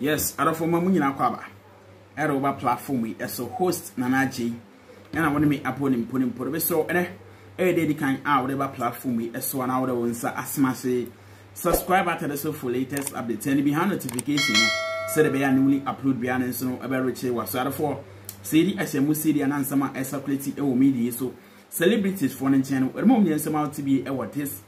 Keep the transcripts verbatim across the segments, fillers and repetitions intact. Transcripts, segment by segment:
Yes, I don't for my money aquaba. I don't about platform we as a host Nanaji. And I want to make a point in putting put away so and a day can out whatever platform we as so an hour on Asmasi. Subscribe after the so for latest updates and behind notification. Said the bear newly upload behind and so about rich was out of four. City as a musician and answer as a quality or media so celebrities for the channel. A moment, some out to be our this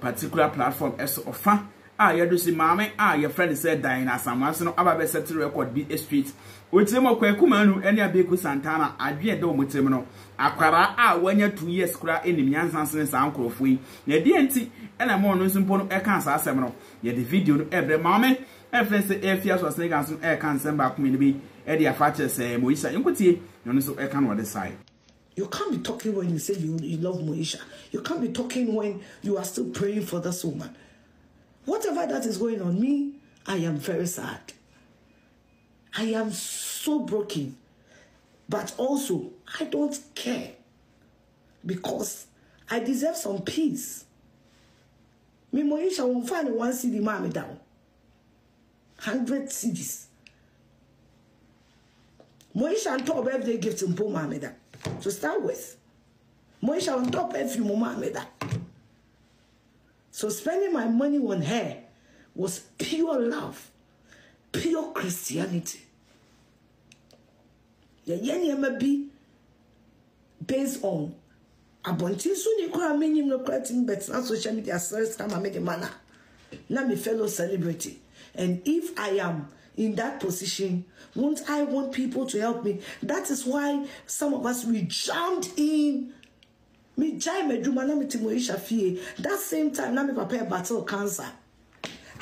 particular platform as offer. Ah, you do see, Mammy. Ah, your friend said, Diana Asamoah. No, I've been set to record be a street. With him, okay, Kumanu, and your big Santana, I did do with terminal. Aquara, ah, when you're two years cry in the Mian's and Uncle of we, the D N T, and a more simple air cancer seminal. Yet the video every moment, and friends say, if you was taking some air cancer back, maybe Eddie Afacha say, Moisha, you could see, you know, so air can what decide. You can't be talking when you say you, you love Moisha. You can't be talking when you are still praying for this woman. Whatever that is going on me, I am very sad. I am so broken. But also, I don't care. Because I deserve some peace. Me Moisha won't find one city mommy down. Hundred cities. Moisha on top birthday gift in poor mommy down. To start with. Moisha on top every mommy down. So spending my money on her was pure love, pure Christianity. Based on social media service time I made a manner. Now my fellow celebrity. And if I am in that position, won't I want people to help me? That is why some of us we jammed in. Me jai me duma na me Moisha fie. That same time na me papa battle cancer.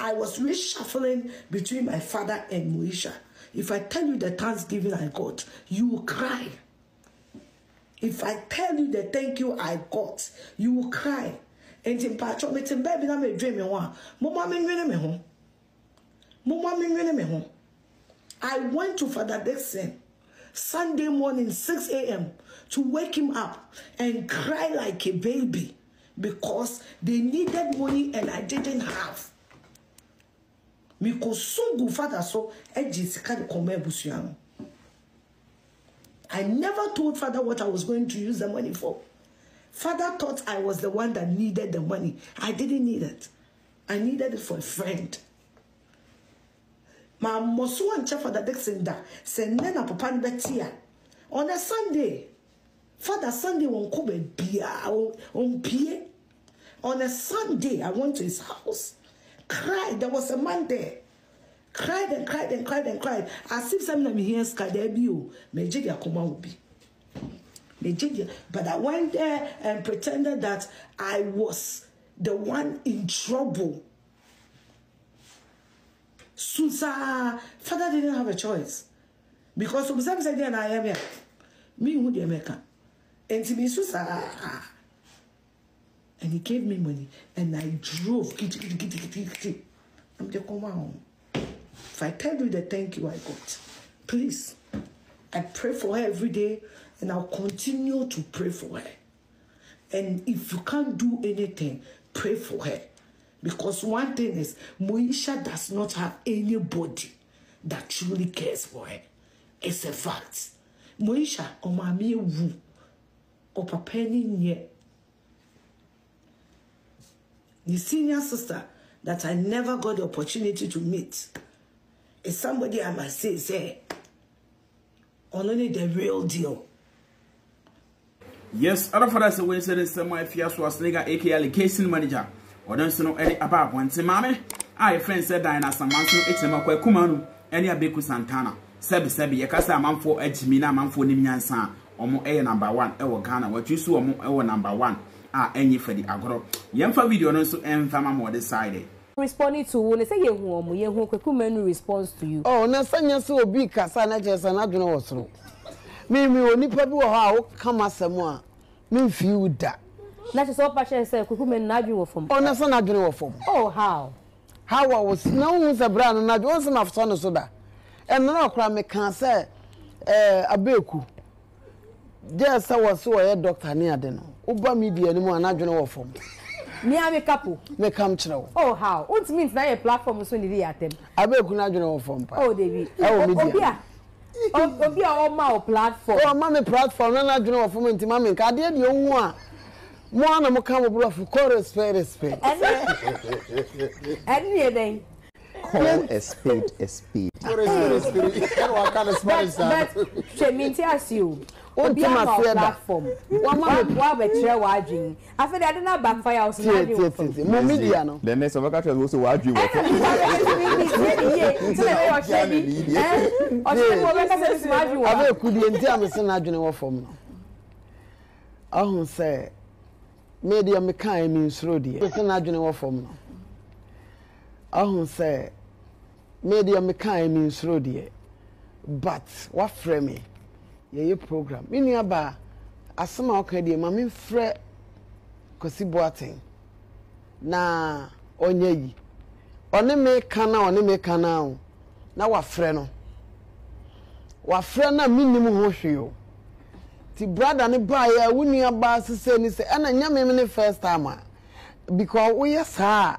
I was reshuffling between my father and Moisha. If I tell you the thanksgiving I got, you will cry. If I tell you the thank you I got, you will cry. And in patcho me tin baby na me dream me one. Mama me nwene me ho. Mama me nwene me ho. I went to Father Dixon Sunday morning, six A M to wake him up and cry like a baby because they needed money and I didn't have. I never told Father what I was going to use the money for. Father thought I was the one that needed the money. I didn't need it. I needed it for a friend. My mosu and Father Dixon da send nena papa nbetia on a Sunday. Father Sunday won't come and be on P A. On a Sunday, I went to his house. Cried. There was a man there. Cried and cried and cried and cried. As if something I'm hearing Skadebio. Mejidia Kuma will be. Mejidia. But I went there and pretended that I was the one in trouble. Susa, Father didn't have a choice. Because sometimes I didn't I am here. Me who the American. And to me, Susa. And he gave me money. And I drove. I'm just come home. If I tell you the thank you I got, please. I pray for her every day. And I'll continue to pray for her. And if you can't do anything, pray for her. Because one thing is, Moisha does not have anybody that truly cares for her. It's a fact. Moisha, omami wu, opapeni nye. The senior sister that I never got the opportunity to meet is somebody I must say is here. Only the real deal. Yes, other fathers away said it's my fias was nigga, aka casing manager. Or don't know any about one timame. I friend said Diana Asamoah, it's a makwe kumanu, any a beku Santana. Sebi sebi, ye kasa manfo ejimina manfo ni minyansan. Omo eye number one, ewa Ghana. Wajusu omo ewa number one. Ah, enye fedi agro. Yemfa video nonso enfa mamo decide. Responding to one, say yehu omo, yehu kwekumenu responds to you. Oh, na sanya se obi kasa na jesa na adwene wosoro. Mi mi onipa bi wo ha wo kama semu a, mi fi uda. Na se so pa che se kwekumenu na adwene wo fom. Oh, na so na adwene wo fom. Oh, how? How was na won se bra no na adwene so na fso no so da. And no cry me can say eh abeku. Just I was so a doctor near them. Uba media anymore and I don't know. Niame kapo. Me come chero. Oh how? What means na your platform so ni dey atem. Abeku na dwon form pa. Oh David. Oh media. Obi a o ma o platform. O ma me platform na na dwon form nti ma me ka dey dey owu a. Mo ana mo ka mo bro for respect respect. Eni eden. Call a spade a spade. Call a spade a spade. What kind of smile is that? But Sheminti as you. What do my platform? What man? What betray? What drink? I feel that na backfire us now. Media no. The next one I can also what drink. I feel could be entire machine na drink what form. I won't say. Media me can't even slow the machine na drink what form. I won't say. Media me can't even slow the. But what frame me? Your program. Me niaba, asama okadi. Mami fre kosi boating. Na onyeyi. Oni me kana, oni me kana. Na wa fre no. Wa fre na minimu hoshio. Ti brother ni ba ya wuni aba sise ni se. Ana nyame me first time. Because we yes ha.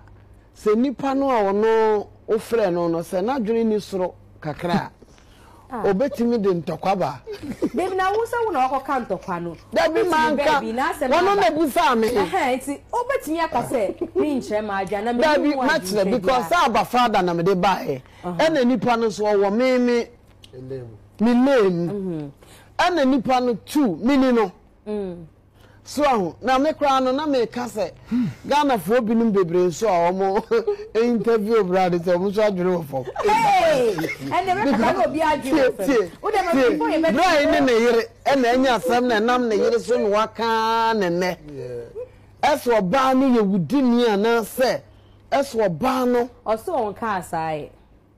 Se nipa no a wono ofre no no se na dwene ni soro kakra. Obetimi de ntokwaba dem na wusa wo na okoka ntokwa no da bi manka wono na busa me eh nti obetimi akase ni nchema aja na me da bi match because aba father na me de ba e na nipa no so wo me me me name na nipa no two me ni no so ahu na me kra no na me kase Ghana fo bi nim bebre so a omo interview brother so mo so adwere fo eh and the record go bi adwere fo o dem be for e be brother ne ne yire e na anya asem na nam ne yire so no waka ne ne eso ba no ye wudi ni ana se eso ba no oso won ka asai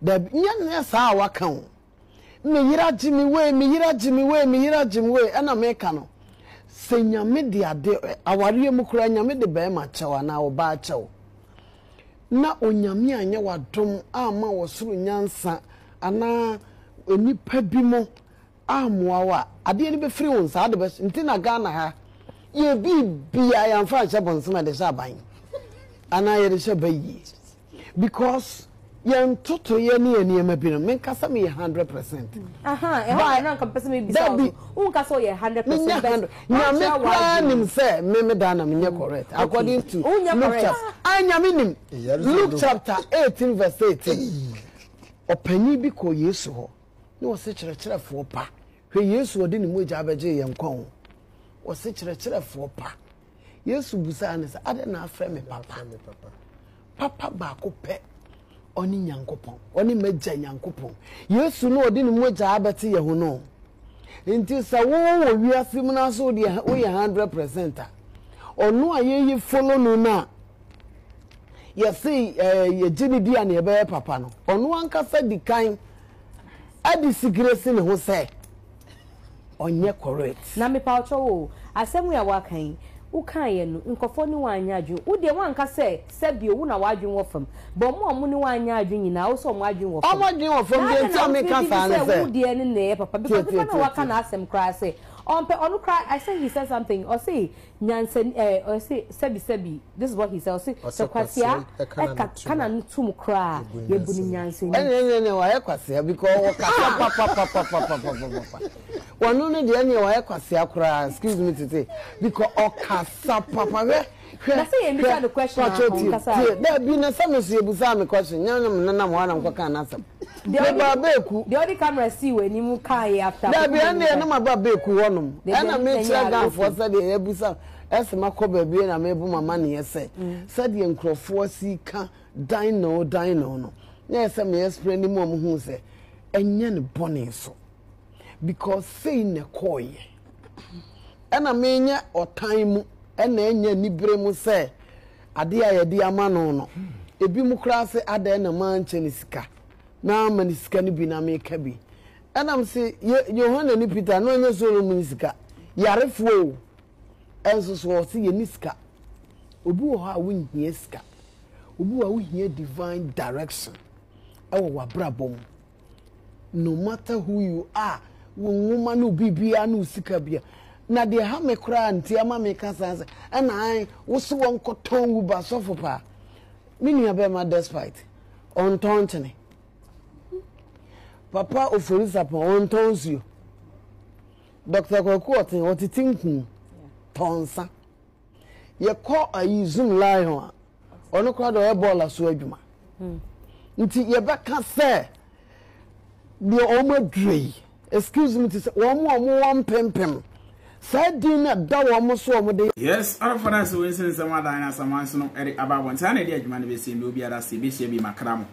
da nya ne sa waka ho me yira jimi we me yira jimi we me yira jimi we e na me ka no Senya media de awari emukura nyame de be ma chewa na oba chewo na onyame anya wadom ama wosoro nyansa ana enipa bi mo amoa wa ade ne be free won sa de nti na Ghana ha ye bi bia yan fa che bonsema de sa ban ana ye de che bayi because yan toto ye ne ene ma bi no men kasa me one hundred percent aha e ho na nkan pese me bi sa o nka so ye one hundred percent na me kwa nim se me me da na me correct according to anya me nim Luke chapter eighteen verse eighteen opani bi ko Yesu ho ne wo se kire kire fo pa hwe Yesu odi ne moja abeje ye nkon wo se kire kire fo pa Yesu busa ne se ade na afre me papa papa ba ko pe oni nyankopon oni magya nyankopon Yesu no odi ne moja abete ye ho no nti sa wo wo wiase mu na so de wo ye one hundred percent ono aye ye follow no na ye see ye jini dia na ye be papa no ono ankasa di kan adi sigresi ne ho se onye correct na me pa o asemu ya wa kan ukan ye no nkofo ni wanya adwo wo de wanka se se bio wo na wadwen wo fam bo mo mo ni wanya adwo nyina wo so mo adwen wo fam o mo adwen wo fam de ntia me ka fa na se wo de ni na ye papa because the man waka na asem kra se onpe onu kra I say he said something or say nyansen eh or say sebi sebi this is what he said or say so kwasia kana ntum kra ye bu ni nyansen ene ene wa ye kwasia because wo ka pa pa pa pa pa pa wanu ne de ene wa ye kwasia kra excuse me to say because o kasa papa we that's why you answer the question there be na some say busa me question nyanam nanam wa na kwaka na asem the only camera see when you can after there be na na ma babeku wonum na me tell God for said e busa esema ko babe na me bu mama ne say said e nkrofo si ka dino dino no na esema explain ni mo mo hu say enye ne bone so because say ne koy na me nya otan mu ena enya nibre mu se ade ya de ama no no ebi mu kra se ade na manche ni sika na mani sika ni bi na me ka bi ena mse Yohana ni Peter no enya so mu ni sika yarefuo enso so se ye ni sika obi wo ha wo hie sika obi wo hie divine direction ewo wa brabom no matter who you are wo nwoma no bibia no sika bia na de ha me kura ntiama me kasanse na an wo so won koton wu ba so fopa me nua be ma despite on tontene papa oforisa pon on tonsio doctor kokotin otitinkun tonsa ye ko ayizum lion ono kura do e ball aso adwuma nti ye be ka se de omadrei excuse me to say wo mo wo won pempem said dinner that one must swallow. Yes, our finance will send some other dinosaurs. No, Eric Abba, one time, the Edgeman will see Nubia, C B C B Macram.